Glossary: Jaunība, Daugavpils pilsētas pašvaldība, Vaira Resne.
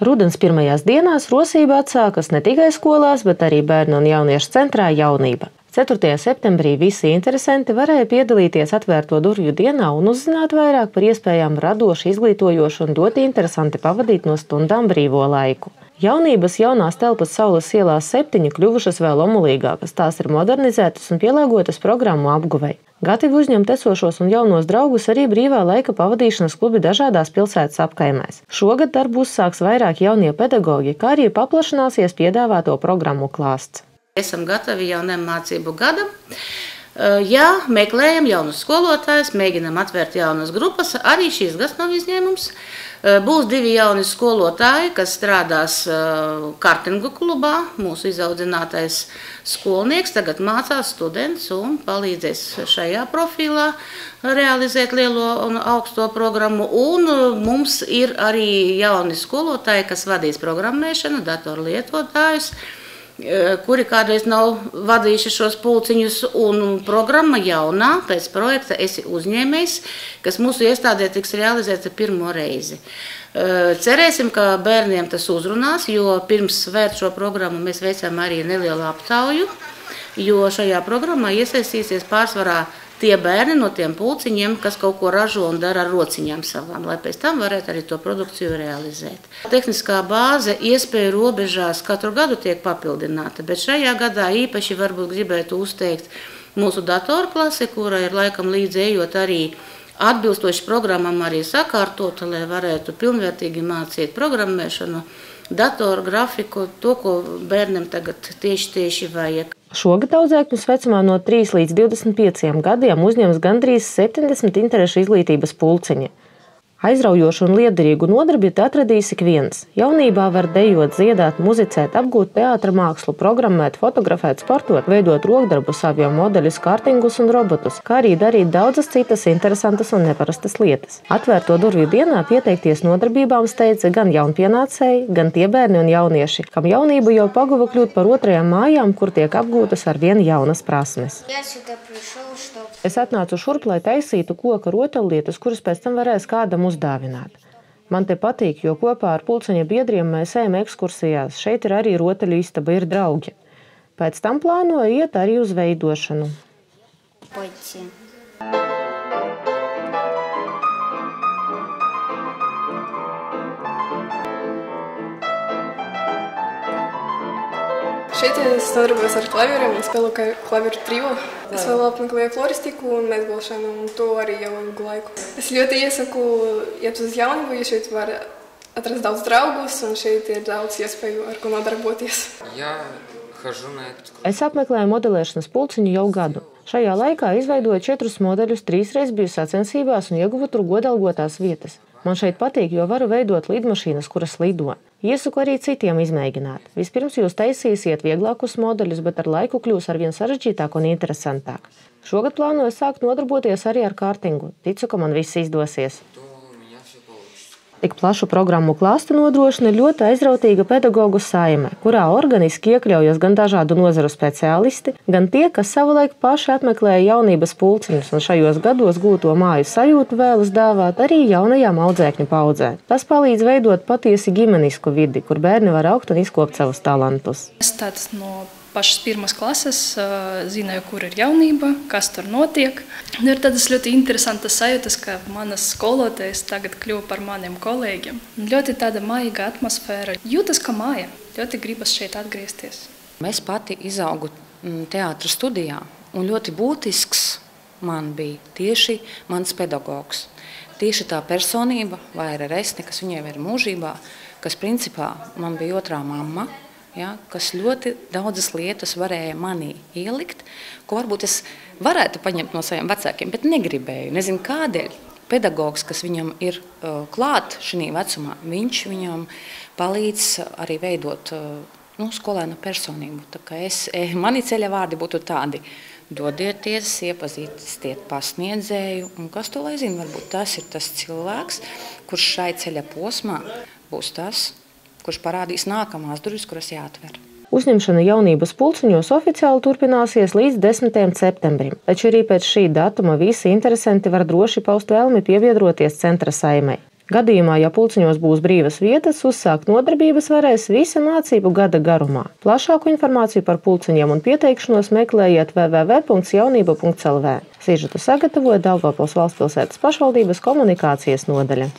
Rudens pirmajās dienās rosība atsākas ne tikai skolās, bet arī bērnu un jauniešu centrā Jaunība. 4. septembrī visi interesanti varēja piedalīties atvērto durvju dienā un uzzināt vairāk par iespējām radoši, izglītojoši un ļoti interesanti pavadīt no stundām brīvo laiku. Jaunības jaunās telpas Saules ielās 7 kļuvušas vēl omulīgākas, tās ir modernizētas un pielāgotas programmu apguvei. Gatavi uzņemt esošos un jaunos draugus arī brīvā laika pavadīšanas klubi dažādās pilsētas apkaimēs. Šogad darbu uzsāks vairāk jaunie pedagogi, kā arī paplašināsies piedāvāto programmu klāsts. Esam gatavi jauniem mācību gadam. Jā, meklējam jaunus skolotājus, mēģinam atvērt jaunas grupas, arī šīs gads nav izņēmums. Būs 2 jauni skolotāji, kas strādās kartingu klubā, mūsu izaudzinātais skolnieks, tagad mācās students un palīdzēs šajā profilā realizēt lielo un augsto programmu. Un mums ir arī jauni skolotāji, kas vadīs programmēšanu, datorlietotājus, kuri kādreiz nav vadījuši šos pulciņus, un programma jaunā pēc projekta Esi uzņēmējs, kas mūsu iestādē tiks realizēta pirmo reizi. Cerēsim, ka bērniem tas uzrunās, jo pirms svērt šo programmu mēs veicām arī nelielu aptauju, jo šajā programmā iesaistīsies pārsvarā tie bērni no tiem pulciņiem, kas kaut ko ražo un dara ar rociņām savām, lai pēc tam varētu arī to produkciju realizēt. Tehniskā bāze iespēju robežās katru gadu tiek papildināta, bet šajā gadā īpaši varbūt gribētu uzteikt mūsu datorklasi, kura ir laikam līdzējot arī atbilstoši programmam arī sakārtota, lai varētu pilnvērtīgi mācīt programmēšanu, datoru, grafiku, to, ko bērniem tagad tieši vajag. Šogad audzēkņus vecumā no 3 līdz 25 gadiem uzņems gandrīz 70 interešu izglītības pulciņi. Aizraujošu un liederīgu nodarbi te atradīs ik viens. Jaunībā var dejot, dziedāt, muzicēt, apgūt teātra mākslu, programmēt, fotografēt, sportot, veidot rokdarbus, avio modeļus, kārtingus un robotus, kā arī darīt daudzas citas interesantas un neparastas lietas. Atvērto durvju dienā pieteikties nodarbībām steidza gan jaunpienācēji, gan tie bērni un jaunieši, kam jaunība jau paguva kļūt par otrajām mājām, kur tiek apgūtas ar vien jaunas prasmes. Es atnācu šurp, lai taisītu koka rotaļlietas, kuras pēc tam varēs kādam uzdāvināt. Man te patīk, jo kopā ar pulciņa biedriem mēs ejam ekskursijās. Šeit ir arī rotaļu istaba, ir draugi. Pēc tam plānoju iet arī uz veidošanu. Šeit es nodarbojos ar klavieriem, es spēlēju klavieru trio. Es vēl apmeklēju floristiku un meitbalšanu, un to arī jau ilgu laiku. Es ļoti iesaku iet uz Jaunību, jo šeit var atrast daudz draugus, un šeit ir daudz iespēju, ar ko nodarboties. Es apmeklēju modelēšanas pulciņu jau gadu. Šajā laikā izveidoju 4 modeļus, 3 reizes biju sacensībās un ieguvu tur godalgotās vietas. Man šeit patīk, jo varu veidot lidmašīnas, kuras lido. Iesaku arī citiem izmēģināt. Vispirms jūs taisīsiet vieglākus modeļus, bet ar laiku kļūs arvien sarežģītāk un interesantāk. Šogad plānoju sākt nodarboties arī ar kārtingu. Ticu, ka man viss izdosies. Tik plašu programmu klāstu nodrošina ļoti aizrautīga pedagogu saime, kurā organiski iekļaujas gan dažādu nozaru speciālisti, gan tie, kas savulaik paši atmeklēja jaunības pulciņus un šajos gados gūto māju sajūtu vēlas dāvāt arī jaunajām audzēkņu paudzē. Tas palīdz veidot patiesi ģimenisku vidi, kur bērni var augt un izkopt savus talantus. Es tāds no pašas pirmas klases zināju, kur ir jaunība, kas tur notiek. Ir tādas ļoti interesantas sajūtas, ka manas skolotājas tagad kļuva par maniem kolēģiem. Ļoti tāda mājīga atmosfēra. Jūtas kā māja. Ļoti gribas šeit atgriezties. Mēs pati izaugu teātra studijā, un ļoti būtisks man bija tieši mans pedagogs. Tieši tā personība, Vaira Resne, kas viņai ir mūžībā, kas principā man bija otrā mamma, ja, kas ļoti daudzas lietas varēja manī ielikt, ko varbūt es varētu paņemt no saviem vecākiem, bet negribēju. Nezinu kādēļ. Pedagogs, kas viņam ir klāt šī vecumā, viņš viņam palīdz arī veidot skolēnu personību. Tā kā mani ceļa vārdi būtu tādi: dodieties, iepazīstiet pasniedzēju, un kas to lai zina, varbūt tas ir tas cilvēks, kurš šai ceļa posmā būs tas, kurš parādīs nākamās durvis, kuras jāatver. Uzņemšana jaunības pulciņos oficiāli turpināsies līdz 10. septembrim, taču arī pēc šī datuma visi interesanti var droši paust vēlmi pievienoties centra saimei. Gadījumā, ja pulciņos būs brīvas vietas, uzsākt nodarbības varēs visa mācību gada garumā. Plašāku informāciju par pulciņiem un pieteikšanos meklējiet www.jaunība.lv. Sižetu sagatavoja Daugavpils valsts pilsētas pašvaldības komunikācijas nodaļa.